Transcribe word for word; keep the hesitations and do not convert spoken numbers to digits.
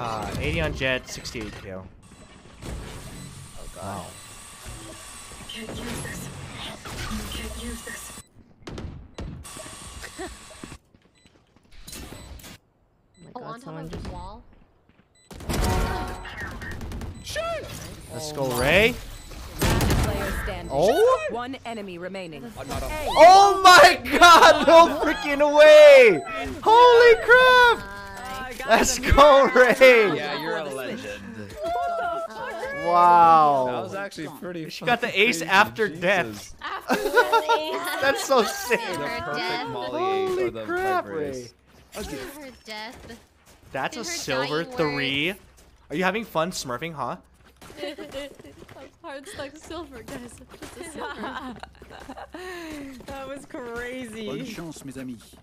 Uh, eighty on Jet, sixty-eight K O. Oh god. Wow. I can't use this. I can't use this. Oh, on top of the wall. Shoot! Let's go, Rae. Oh! One enemy remaining. Oh my god! No freaking way! Holy crap! Let's go, Rae! Yeah, you're a legend. Wow. That was actually pretty. She got the ace after death. After death. That's so sick. The perfect Molly ace or the Viper ace. Okay. Her death. That's a silver three. Words. Are you having fun smurfing, huh? Hard stuck silver, guys. Just a silver. That was crazy. Bonne chance, mes amis.